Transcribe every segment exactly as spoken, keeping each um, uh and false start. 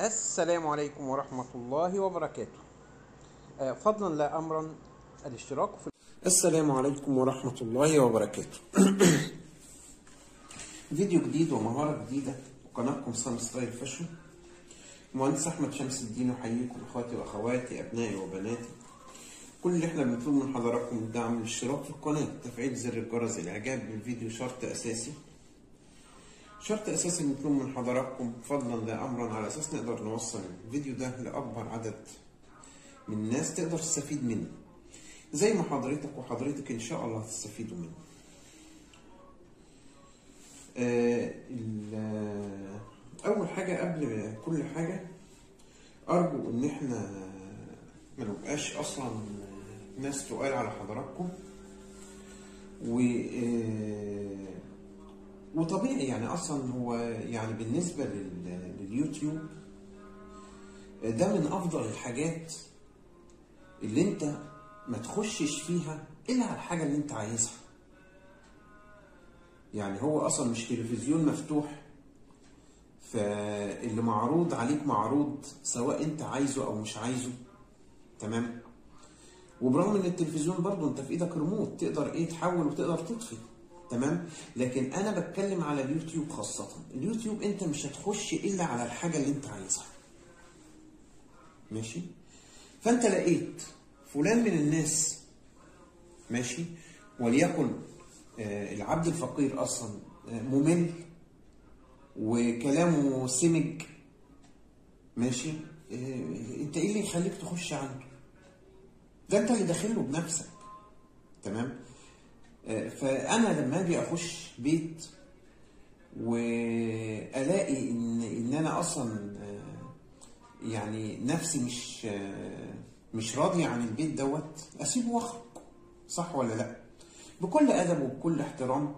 السلام عليكم ورحمة الله وبركاته. فضلا لا أمرا الاشتراك في السلام عليكم ورحمة الله وبركاته. فيديو جديد ومهارة جديدة وقناتكم سان ستايل فاشن. المهندس أحمد شمس الدين أحييكم أخواتي وأخواتي أبنائي وبناتي. كل اللي احنا بنطلب من حضراتكم الدعم والاشتراك في القناة، تفعيل زر الجرس، الإعجاب بالفيديو شرط أساسي. شرط اساسي مطلوب من حضراتكم فضلا لا امرا، على اساس نقدر نوصل الفيديو ده لاكبر عدد من الناس تقدر تستفيد منه، زي ما حضرتك وحضرتك ان شاء الله هتستفيدوا منه. اول حاجه قبل كل حاجه، ارجو ان احنا ما نبقاش اصلا ناس تقال على حضراتكم، و وطبيعي يعني اصلا هو يعني بالنسبه لليوتيوب ده من افضل الحاجات اللي انت ما تخشش فيها الا على الحاجه اللي انت عايزها. يعني هو اصلا مش تلفزيون مفتوح، فاللي معروض عليك معروض سواء انت عايزه او مش عايزه، تمام؟ وبرغم ان التلفزيون برضه انت في ايدك ريموت تقدر ايه تحول وتقدر تطفي، تمام؟ لكن انا بتكلم على اليوتيوب خاصة. اليوتيوب انت مش هتخش الا على الحاجة اللي انت عايزها، ماشي؟ فانت لقيت فلان من الناس، ماشي، وليكن آه العبد الفقير اصلا آه ممل وكلامه سمج، ماشي؟ آه انت ايه اللي يخليك تخش عنده؟ ده انت اللي داخله بنفسك، تمام؟ فانا لما اجي اخش بيت والاقي ان ان انا اصلا يعني نفسي مش مش راضي عن البيت دوت، اسيبه واخرج، صح ولا لا؟ بكل ادب وبكل احترام،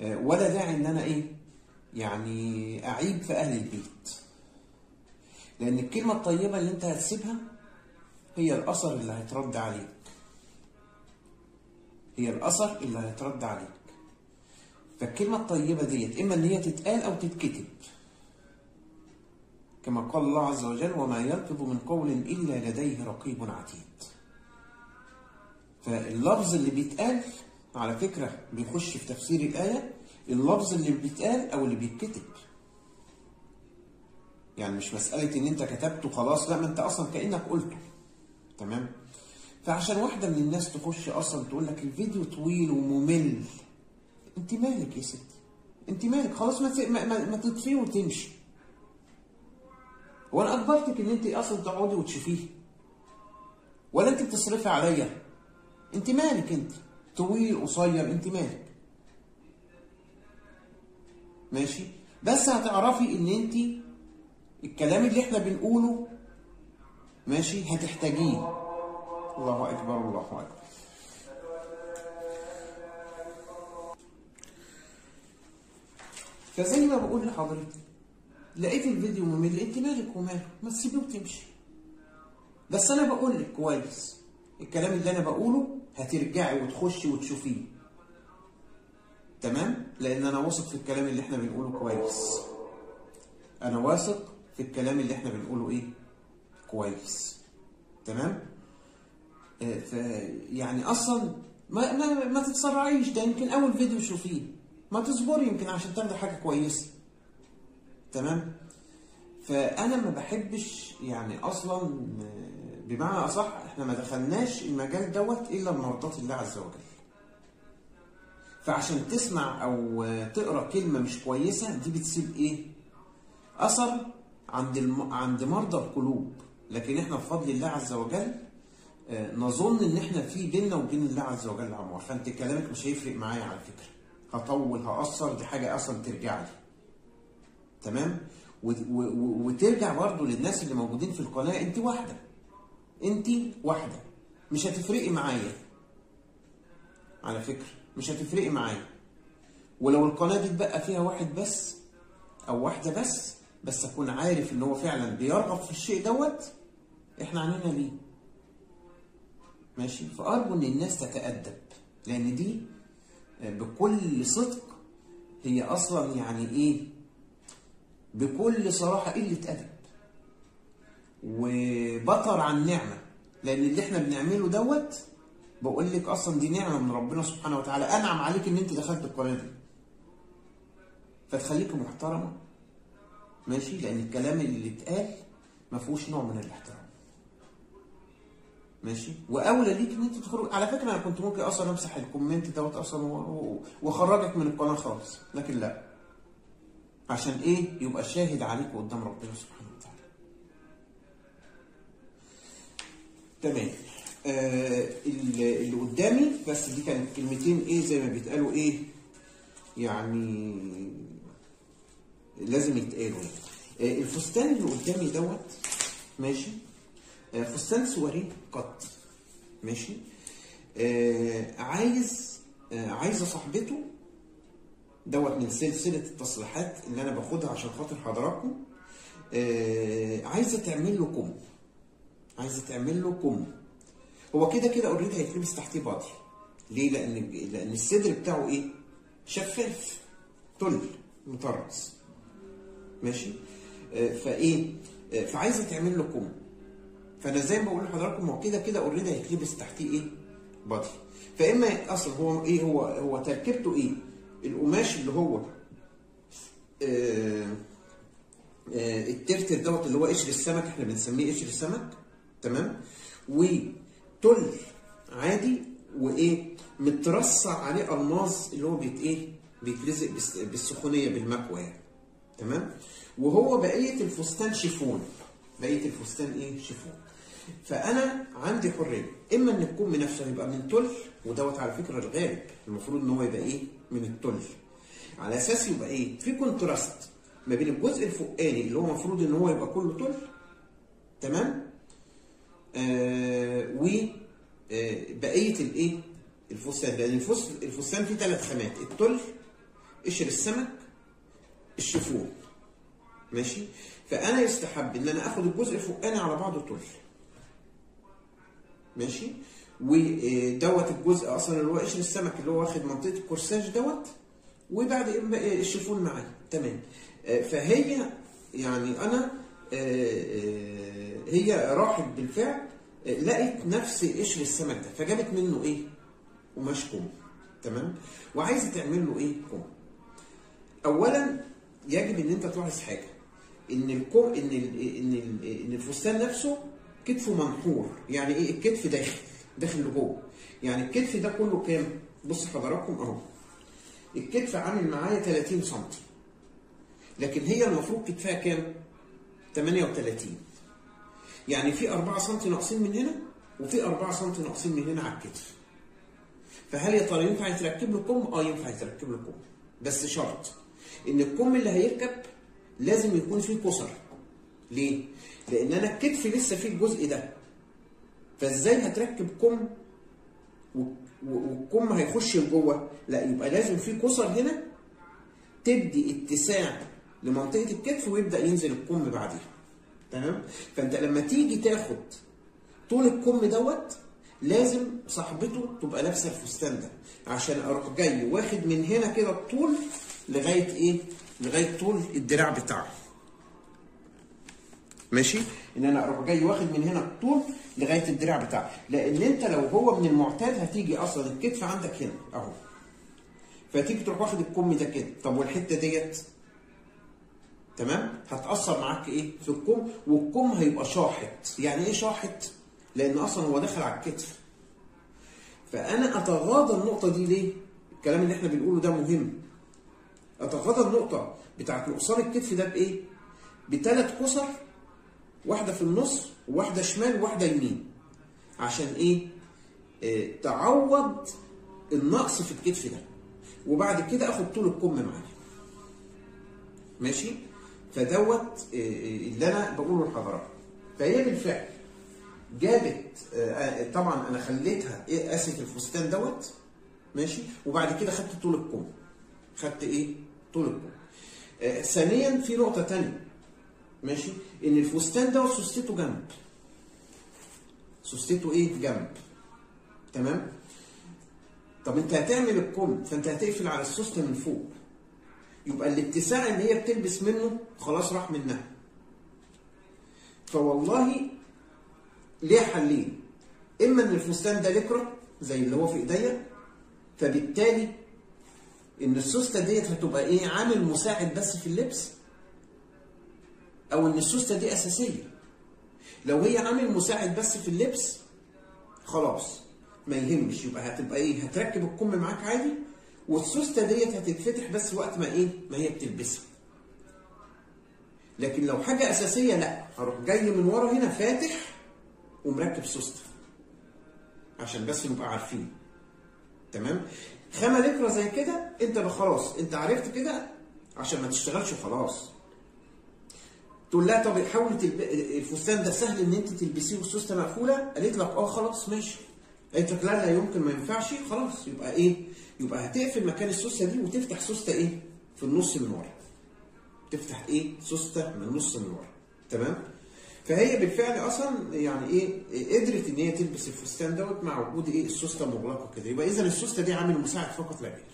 ولا داعي ان انا ايه يعني اعيب في اهل البيت، لان الكلمه الطيبه اللي انت هتسيبها هي الاثر اللي هيترد عليك، هي الاثر اللي هيترد عليك. فالكلمه الطيبه ديت اما ان هي تتقال او تتكتب، كما قال الله عز وجل: وما يلفظ من قول الا لديه رقيب عتيد. فاللفظ اللي بيتقال على فكره بيخش في تفسير الايه، اللفظ اللي بيتقال او اللي بيتكتب. يعني مش مساله ان انت كتبته خلاص، لا، ما انت اصلا كانك قلته، تمام؟ فعشان واحدة من الناس تخش أصلا تقول لك الفيديو طويل وممل، أنت مالك يا ستي؟ أنت مالك؟ خلاص ما ما, ما تطفيه وتمشي. وأنا أجبرتك إن أنت أصلا تقعدي وتشوفيه؟ ولا أنت بتصرفي عليا؟ أنت مالك أنت؟ طويل قصير أنت مالك؟ ماشي؟ بس هتعرفي إن أنت الكلام اللي إحنا بنقوله، ماشي، هتحتاجيه. الله أكبر الله أكبر. فزي ما بقول لحضرتك، لقيت الفيديو ممل، أنت مالك وماله؟ ما تسيبيه وتمشي. بس أنا بقول لك كويس، الكلام اللي أنا بقوله هترجعي وتخشي وتشوفيه، تمام؟ لأن أنا واثق في الكلام اللي إحنا بنقوله كويس. أنا واثق في الكلام اللي إحنا بنقوله إيه؟ كويس، تمام؟ يعني اصلا ما ما ما تتسرعيش، ده يمكن اول فيديو شوفيه، ما تصبري يمكن عشان تاخدي حاجه كويسه، تمام؟ فانا ما بحبش يعني اصلا، بمعنى اصح احنا ما دخلناش المجال دوت الا بمرضات الله عز وجل. فعشان تسمع او تقرا كلمه مش كويسه دي بتسيب ايه؟ اثر عند الم... عند مرضى القلوب. لكن احنا بفضل الله عز وجل نظن ان احنا في بيننا وبين الله عز وجل عمار، فانت كلامك مش هيفرق معايا على فكره. هطول هقصر دي حاجه اصلا ترجع لي، تمام؟ وترجع برضو للناس اللي موجودين في القناه. انت واحده، انت واحده، مش هتفرقي معايا على فكره، مش هتفرقي معايا. ولو القناه دي اتبقى فيها واحد بس او واحده بس، بس اكون عارف ان هو فعلا بيرغب في الشيء دوت احنا عنينا ليه، ماشي؟ فأرجو إن الناس تتأدب، لأن دي بكل صدق هي أصلا يعني إيه؟ بكل صراحه قله ادب وبطر عن نعمه، لان اللي احنا بنعمله دوت بقول لك اصلا دي نعمه من ربنا سبحانه وتعالى، انعم عليك ان انت دخلت القناه دي. فتخليكي محترمه ماشي، لان الكلام اللي اتقال ما فيهوش نوع من الاحترام ماشي، واولى ليك ان انت تخرج. على فكره انا كنت ممكن اصلا امسح الكومنت دوت اصلا واخرجك من القناه خالص، لكن لا، عشان ايه؟ يبقى الشاهد عليك قدام ربنا سبحانه وتعالى. تمام. آه اللي قدامي بس دي كانت كلمتين ايه زي ما بيتقالوا ايه يعني لازم يتقالوا. آه الفستان اللي قدامي دوت ماشي، آه فستان سواريه قط ماشي، آه عايز آه عايزه صاحبته دوت من سلسله التصريحات اللي انا باخدها عشان خاطر حضراتكم. آه عايزه تعمل له كم، عايزه تعمل له كم. هو كده كده اوريدي هيتلبس تحتيه بادي، ليه؟ لان لان الصدر بتاعه ايه؟ شفاف تل مطرز ماشي. آه فايه آه فعايزه تعمل له كم، فانا زي ما بقول لحضراتكم هو كده كده اوريدي هيتلبس تحتيه ايه؟ بادي. فاما اصلا هو ايه هو هو تركيبته ايه؟ القماش اللي هو آه آه الترتر دوت اللي هو قشر السمك، احنا بنسميه قشر السمك تمام، و تل عادي، وايه مترصع عليه الماس اللي هو بيت ايه بيتلزق بالسخونيه بالمكوى يعني تمام. وهو بقيه الفستان شيفون، بقيه الفستان ايه شيفون. فانا عندي حريه، اما ان الكم نفسه يبقى من تل، ودوت على فكره الغالب المفروض ان هو يبقى ايه من التل، على اساس يبقى ايه في كونتراست ما بين الجزء الفوقاني اللي هو المفروض ان هو يبقى كله تل تمام، آه وبقيه الايه؟ الفستان، لان الفستان فيه ثلاث خامات، التل، قشر السمك، الشيفون ماشي؟ فأنا يستحب إن أنا آخد الجزء الفوقاني على بعضه تل ماشي؟ ودوت الجزء أصلا اللي هو قشر السمك اللي هو واخد منطقة الكورساج دوت، وبعد الشيفون معاه تمام. آه فهي يعني أنا هي راحت بالفعل لقت نفس قشر السمك ده، فجابت منه ايه؟ قماش كم تمام؟ وعايزه تعمل له ايه؟ كم. اولا يجب ان انت تلاحظ حاجه، ان الكم ان ان ان الفستان نفسه كتفه منحور، يعني ايه؟ الكتف داخل داخل لجوه، يعني الكتف ده كله كام؟ بص حضراتكم اهو. الكتف عامل معايا ثلاثين سم، لكن هي المفروض كتفها كام؟ ثمانية وثلاثين، يعني في أربعة سم ناقصين من هنا وفي أربعة سم ناقصين من هنا على الكتف. فهل يا ترى ينفع يتركب له كم؟ اه ينفع يتركب له كم، بس شرط ان الكم اللي هيركب لازم يكون فيه كسر. ليه؟ لان انا الكتف لسه فيه الجزء ده، فازاي هتركب كم والكم هيخش لجوه؟ لا، يبقى لازم فيه كسر هنا تدي اتساع لمنطقة الكتف ويبدأ ينزل الكم بعديها تمام؟ فأنت لما تيجي تاخد طول الكم دوت لازم صاحبته تبقى لابسة الفستان ده، عشان أروح جاي واخد من هنا كده الطول لغاية إيه؟ لغاية طول الدراع بتاعه ماشي؟ إن أنا أروح جاي واخد من هنا الطول لغاية الدراع بتاعه، لأن أنت لو هو من المعتاد هتيجي أصلا الكتف عندك هنا أهو، فتيجي تروح واخد الكم ده كده، طب والحتة ديت؟ تمام؟ هتأثر معاك ايه؟ في الكم، والكم هيبقى شاحط، يعني ايه شاحط؟ لأن أصلا هو داخل على الكتف. فأنا أتغاضى النقطة دي ليه؟ الكلام اللي احنا بنقوله ده مهم. أتغاضى النقطة بتاعت نقصان الكتف ده بإيه؟ بثلاث كسر، واحدة في النص، وواحدة شمال، وواحدة يمين. عشان ايه؟ إيه؟ تعوض النقص في الكتف ده. وبعد كده آخد طول الكم معايا. ماشي؟ فدوت اللي انا بقوله لحضراتكم. فهي بالفعل جابت، طبعا انا خليتها ايه قاسية الفستان دوت ماشي، وبعد كده خدت طول الكم، خدت ايه؟ طول الكم. آه ثانيا في نقطة ثانية ماشي، ان الفستان دوت سوستته جنب، سوستته ايه؟ جنب تمام. طب انت هتعمل الكم، فانت هتقفل على السوست من فوق، يبقى الاتساع اللي هي بتلبس منه خلاص راح منها. فوالله ليه حلين، اما ان الفستان ده لكرة زي اللي هو في ايديا، فبالتالي ان السوسته ديت هتبقى ايه، عامل مساعد بس في اللبس، او ان السوسته دي اساسيه. لو هي عامل مساعد بس في اللبس خلاص ما يهمش، يبقى هتبقى ايه، هتركب الكم معاك عادي، والسوسته ديت هتتفتح بس وقت ما ايه، ما هي بتلبسها. لكن لو حاجه اساسيه لا، هروح جاي من ورا هنا فاتح ومركب سوسته، عشان بس نبقى عارفين. تمام؟ خامه لكرة زي كده انت خلاص انت عرفت كده عشان ما تشتغلش وخلاص. تقول لها طب حاولي تلب... الفستان ده سهل ان انت تلبسيه والسوسته مقفوله، قالت لك اه خلاص ماشي، قالت لك لا لا يمكن ما ينفعش، خلاص يبقى ايه؟ يبقى هتقفل مكان السوسته دي وتفتح سوسته ايه؟ في النص من ورا. تفتح ايه؟ سوسته من النص من ورا. تمام؟ فهي بالفعل اصلا يعني ايه، قدرت ان هي تلبس الفستان دوت مع وجود ايه، السوسته مغلقه كده. يبقى اذا السوسته دي عامل مساعد فقط لا غير.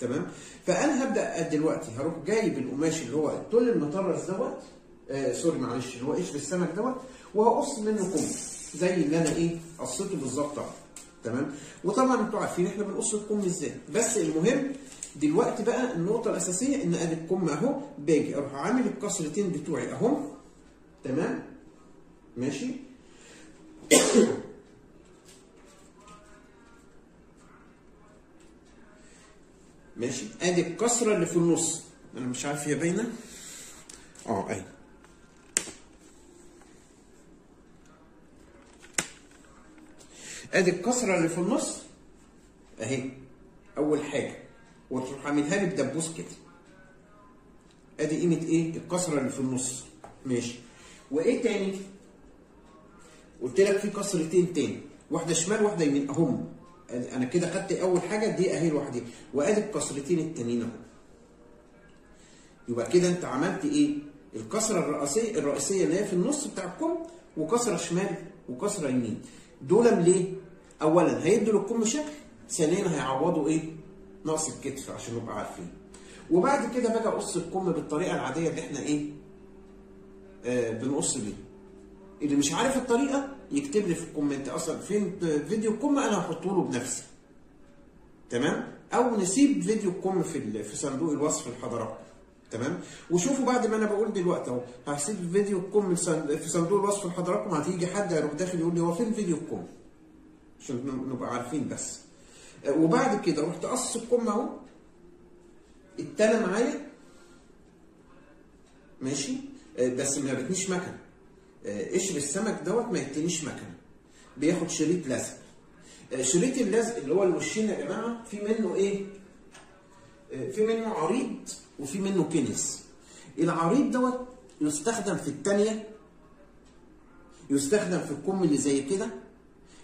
تمام؟ فانا هبدا دلوقتي هروح جايب القماش اللي هو التول المطرز دوت، آه سوري معلش اللي هو قشر السمك دوت، وهقص منه كم زي اللي انا ايه قصته بالظبط اهو. تمام؟ وطبعا انتوا عارفين احنا بنقص الكم ازاي، بس المهم دلوقتي بقى النقطه الاساسيه ان ادي الكم اهو، باجي اروح عامل الكسرتين بتوعي اهو. تمام؟ ماشي. ماشي، ادي الكسره اللي في النص، انا مش عارف هي باينه اه اي. ادي الكسره اللي في النص اهي اول حاجه، وتروح عاملها لي بدبوس كده. ادي قيمه ايه، الكسره اللي في النص. ماشي. وايه تاني؟ قلت لك في كسرتين تاني، واحده شمال واحده يمين اهم. انا كده خدت اول حاجه دي اهي لوحدها، وادي الكسرتين التانيين اهو. يبقى كده انت عملت ايه، الكسره الرئيسيه الرئيسيه اللي هي في النص بتاع الكم، وكسره شمال وكسره يمين. دول ليه؟ اولا هيدوا للكم شكل، ثانيا هيعوضوا ايه، نقص الكتف عشان نبقى عارفين. وبعد كده باجي اقص الكم بالطريقه العاديه اللي احنا ايه آه بنقص بيها. اللي مش عارف الطريقه يكتب لي في الكومنت اصلا فين فيديو الكم، انا هحطه له بنفسي. تمام؟ او نسيب فيديو الكم في في صندوق الوصف لحضراتكم. تمام؟ وشوفوا بعد ما انا بقول دلوقتي اهو، هسيب فيديو الكم في صندوق الوصف لحضراتكم، هتيجي حد هيروح داخل يقول لي هو فين فيديو الكم؟ عشان نبقى عارفين بس. وبعد كده رحت اقص الكم اهو، التانى معايا. ماشي؟ بس ما جابتنيش مكنه. قشر السمك دوت ما يتنيش مكنه، بياخد شريط لزق. شريط اللزق اللي هو الوشين يا جماعه في منه ايه؟ في منه عريض وفي منه كنس. العريض دوت يستخدم في الثانيه، يستخدم في الكم اللي زي كده،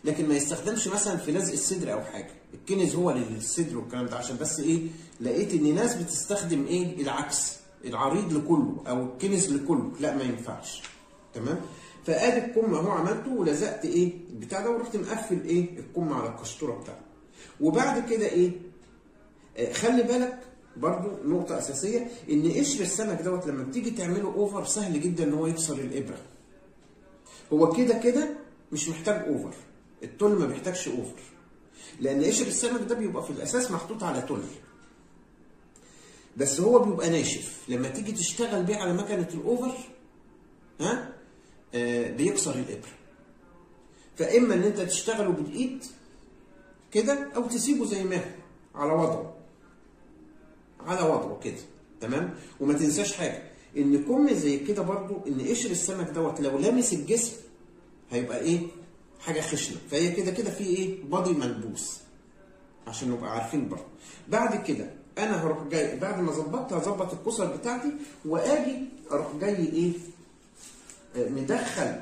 لكن ما يستخدمش مثلا في لزق الصدر او حاجه. الكنس هو للصدر والكلام ده، عشان بس ايه لقيت ان ناس بتستخدم ايه العكس، العريض لكله او الكنس لكله، لا ما ينفعش. تمام؟ فادي الكم اهو عملته ولزقت ايه البتاع ده، ورحت مقفل ايه الكم على القشطوره بتاعته. وبعد كده ايه آه خلي بالك برضو نقطه اساسيه، ان قشر السمك دوت لما بتيجي تعمله اوفر سهل جدا ان هو يكسر الابره. هو كده كده مش محتاج اوفر، التول ما بيحتاجش اوفر، لان قشر السمك ده بيبقى في الاساس محطوط على تول، بس هو بيبقى ناشف. لما تيجي تشتغل بيه على مكنه الاوفر ها آه بيكسر الابره. فاما ان انت تشتغله بالايد كده، او تسيبه زي ما هو على وضعه على وضعه كده. تمام؟ وما تنساش حاجه، ان كم زي كده برضو ان قشر السمك دوت لو لامس الجسم هيبقى ايه حاجه خشنه، فهي كده كده في ايه بادي ملبوس، عشان نبقى عارفين برضو. بعد كده انا هروح جاي بعد ما ظبطت هظبط الكسر بتاعتي، واجي اروح جاي ايه ندخل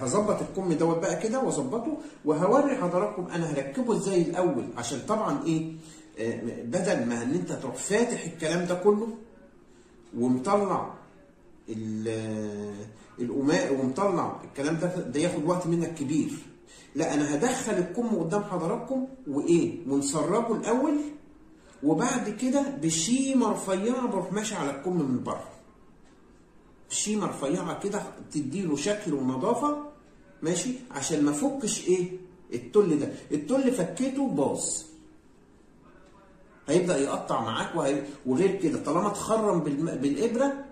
هظبط الكم دوت بقى كده واظبطه، وهوري حضراتكم انا هركبه ازاي الاول، عشان طبعا ايه بدل ما ان انت تروح فاتح الكلام ده كله ومطلع القماش ومطلع الكلام ده، ده ياخد وقت منك كبير. لا، انا هدخل الكم قدام حضراتكم وايه ونسربه الاول، وبعد كده بشيمه رفيعه بروح ماشي على الكم من بره. شيمه رفيعه كده تديله شكل ونظافه ماشي، عشان ما فكش ايه التل ده. التل فكيته باظ، هيبدا يقطع معاك وهي... وغير كده طالما اتخرم بالم... بالابره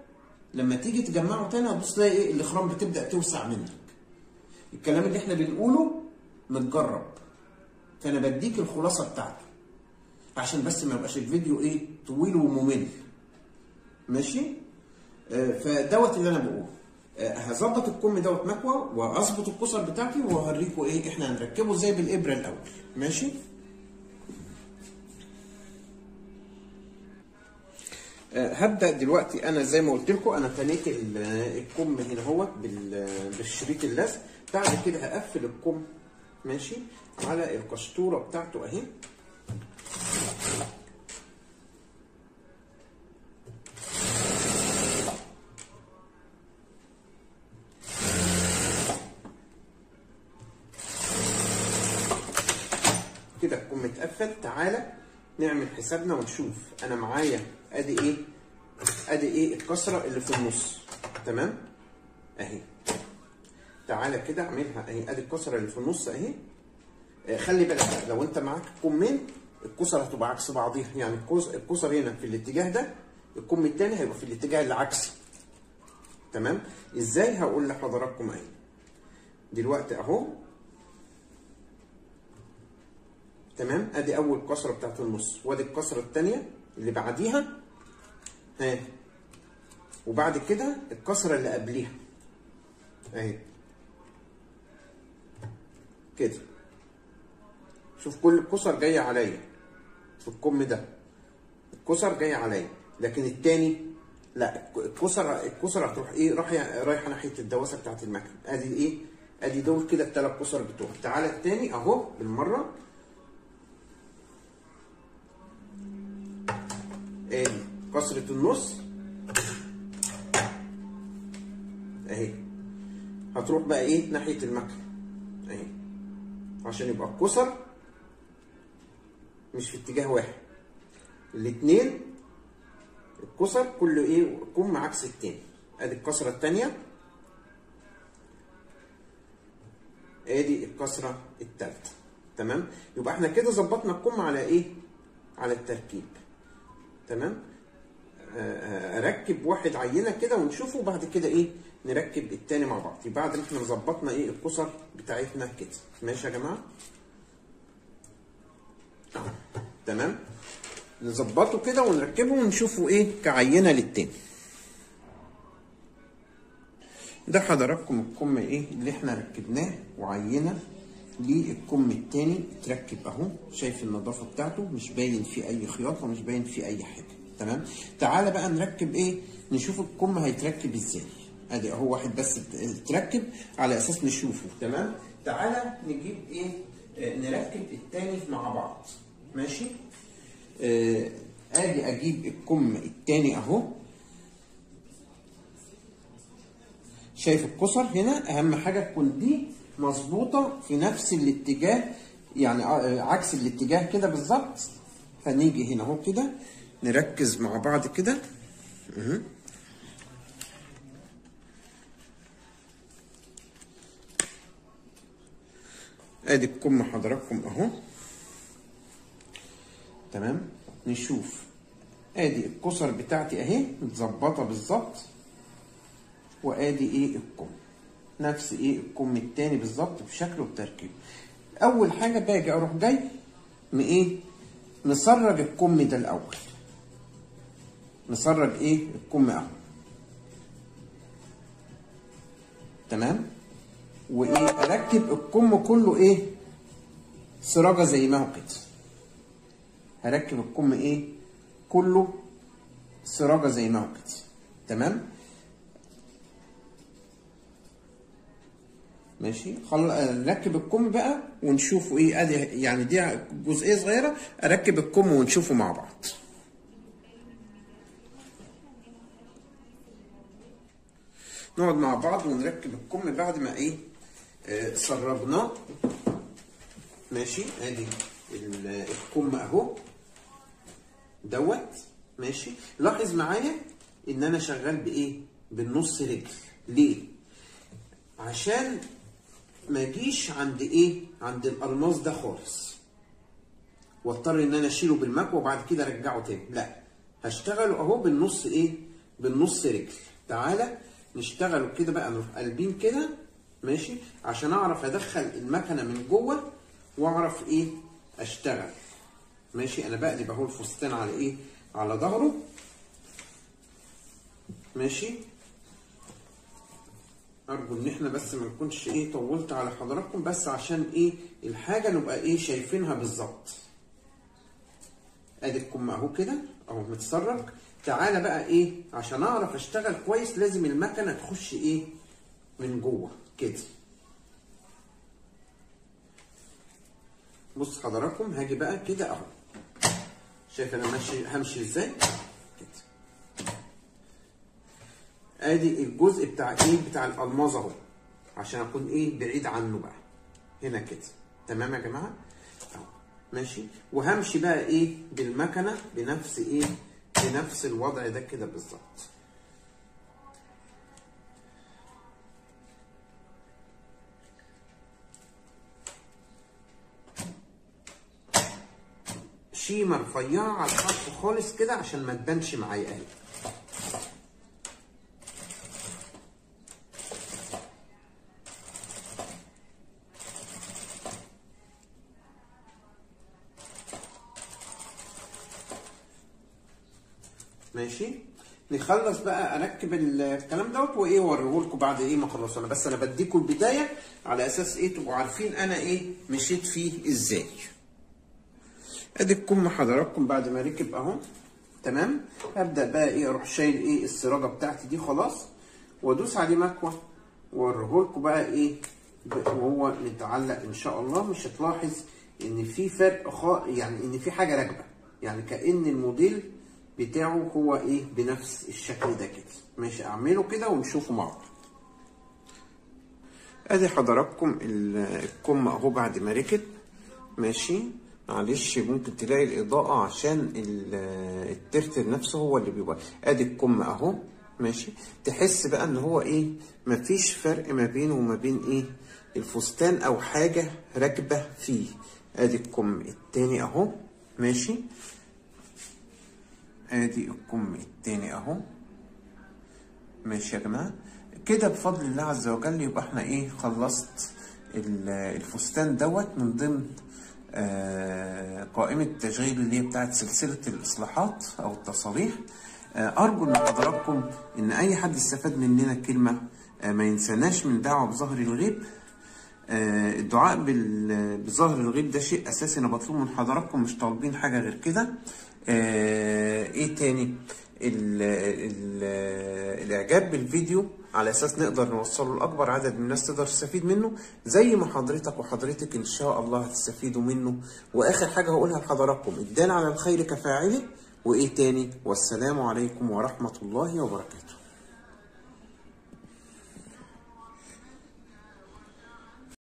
لما تيجي تجمعه تاني هتبص تلاقي ايه الاخرام بتبدا توسع منك. الكلام اللي احنا بنقوله متجرب، فانا بديك الخلاصه بتاعته عشان بس ما يبقاش الفيديو ايه طويل وممل ماشي. آه فدوت اللي انا بقوله. آه هظبط الكم دوت مكوى واظبط الكسر بتاعتي وهوريكم ايه احنا هنركبه ازاي بالابره الاول ماشي. آه هبدا دلوقتي انا زي ما قلت لكم انا تنيت الكم هنا اهوت بالشريط اللزق، بعد كده هقفل الكم ماشي على القشطوره بتاعته اهي كده. الكم اتقفل. تعالى نعمل حسابنا ونشوف انا معايا ادي ايه ادي ايه الكسره اللي في النص تمام اهي. تعالى كده اعملها اهي، ادي الكسره اللي في النص اهي. خلي بالك لو انت معاك كمين الكسر هتبقى عكس بعضيها، يعني الكسر هنا في الاتجاه ده، الكم التاني هيبقى في الاتجاه العكسي تمام. ازاي هقول لحضراتكم اهي دلوقتي اهو تمام. ادي اول كسره بتاعت النص وادي الكسره التانيه اللي بعديها ها، وبعد كده الكسره اللي قبليها اهي كده. شوف كل الكسر جايه عليا في الكم ده، الكسر جايه عليا، لكن التاني لا، الكسر الكسر هتروح ايه رايحه رايحه ناحيه الدواسه بتاعت المكنه. ادي ايه ادي دول كده الثلاث كسر بتوعي. تعالى التاني اهو بالمره ادي كسره النص اهي، هتروح بقى ايه ناحيه المكنه اهي، عشان يبقى الكسر مش في اتجاه واحد. الاتنين الكسر كله ايه كم عكس التاني. ادي الكسره التانيه ادي الكسره التالته تمام. يبقى احنا كده ظبطنا الكم على ايه على التركيب تمام. اركب واحد عينه كده ونشوفه، وبعد كده ايه نركب التاني مع بعض بعد ما احنا ظبطنا ايه الكسر بتاعتنا كده ماشي يا جماعه تمام. نظبطه كده ونركبه ونشوفه ايه كعينه للتاني. ده حضراتكم الكم ايه اللي احنا ركبناه وعينه للكم التاني اتركب اهو. شايف النظافه بتاعته، مش باين فيه اي خياطه ومش باين فيه اي حاجه تمام. تعالى بقى نركب ايه نشوف الكم هيتركب ازاي. ادي اهو واحد بس اتركب على اساس نشوفه تمام. تعالى نجيب ايه نركب التاني مع بعض ماشي. آه ادي اجيب الكم التاني اهو. شايف الكسر هنا، اهم حاجه تكون دي مظبوطه في نفس الاتجاه، يعني عكس الاتجاه كده بالظبط. فنيجي هنا اهو كده نركز مع بعض كده ادي الكم حضراتكم اهو تمام. نشوف ادي الكسر بتاعتي اهي متظبطه بالظبط، وادي ايه الكم نفس ايه الكم التاني بالظبط بشكله وتركيبه. اول حاجه باجي اروح جاي ايه نسرج الكم ده الاول، نسرج ايه الكم اهو تمام. وايه اركب الكم كله ايه سراجه زي ما هو كده. هركب الكم ايه كله سراجه زي ما هو كده تمام ماشي. خلاص نركب الكم بقى ونشوفه ايه. ادي يعني دي جزئيه صغيره اركب الكم ونشوفه مع بعض. نقعد مع بعض ونركب الكم بعد ما ايه آه سرجناه ماشي. ادي الكم اهو دوت ماشي. لاحظ معايا ان انا شغال بايه؟ بالنص رجل. ليه؟ عشان ما اجيش عند ايه؟ عند القرناص ده خالص واضطر ان انا اشيله بالمكوى وبعد كده ارجعه تاني، لا هشتغله اهو بالنص ايه؟ بالنص رجل. تعالى نشتغله كده بقى، نروح قلبين كده ماشي، عشان اعرف ادخل المكنه من جوه واعرف ايه؟ اشتغل ماشي. انا بقلب اهو الفستان على ايه؟ على ظهره ماشي. ارجو ان احنا بس ما نكونش ايه؟ طولت على حضراتكم، بس عشان ايه؟ الحاجه نبقى ايه؟ شايفينها بالظبط. ادي الكم اهو كده اهو متسرب. تعالى بقى ايه؟ عشان اعرف اشتغل كويس لازم المكنه تخش ايه؟ من جوه كده. بص حضراتكم هاجي بقى كده اهو، شايف انا ماشي همشي ازاي؟ كده. ادي الجزء بتاع ايه؟ بتاع الالماظ اهو، عشان اكون ايه؟ بعيد عنه بقى هنا كده. تمام يا جماعه اهو ماشي. وهمشي بقى ايه؟ بالمكنه بنفس ايه؟ بنفس الوضع ده كده بالظبط. شيمه رفيعه على الخط خالص كده عشان ما تبانش معايا اهي. ماشي نخلص بقى اركب الكلام دوت وايه؟ واوريهولكم بعد ايه ما اخلص. انا بس انا بديكم البدايه على اساس ايه؟ تبقوا عارفين انا ايه؟ مشيت فيه ازاي. ادي الكم حضراتكم بعد ما ركب اهو تمام. هبدا بقى ايه؟ اروح شايل ايه؟ السراجه بتاعتي دي خلاص، وادوس عليه مكوه واوريهولكم بقى ايه؟ وهو متعلق ان شاء الله مش هتلاحظ ان في فرق خا... يعني ان في حاجه راكبه، يعني كأن الموديل بتاعه هو ايه؟ بنفس الشكل ده كده ماشي. اعمله كده ونشوفه مع بعض. ادي حضراتكم الكم اهو بعد ما ركب ماشي. معلش ممكن تلاقي الاضاءه عشان الترتر نفسه هو اللي بيبقى. ادي الكم اهو ماشي. تحس بقى ان هو ايه؟ مفيش فرق ما بينه وما بين ايه؟ الفستان او حاجه راكبه فيه. ادي الكم التاني اهو ماشي. ادي الكم التاني اهو ماشي يا جماعه كده. بفضل الله عز وجل يبقى احنا ايه؟ خلصت الفستان دوت من ضمن آه قائمه التشغيل اللي هي بتاعت سلسله الاصلاحات او التصاريح. آه ارجو من حضراتكم ان اي حد استفاد مننا كلمه آه ما ينساناش من دعوه بظهر الغيب. آه الدعاء بظهر الغيب ده شيء اساسي انا بطلبه من حضراتكم، مش طالبين حاجه غير كده. آه ايه تاني؟ ال ال الاعجاب بالفيديو على اساس نقدر نوصله لاكبر عدد من الناس تقدر تستفيد منه، زي ما حضرتك وحضرتك ان شاء الله هتستفيدوا منه. واخر حاجه هقولها لحضراتكم، الدال على الخير كفاعله. وايه تاني؟ والسلام عليكم ورحمه الله وبركاته.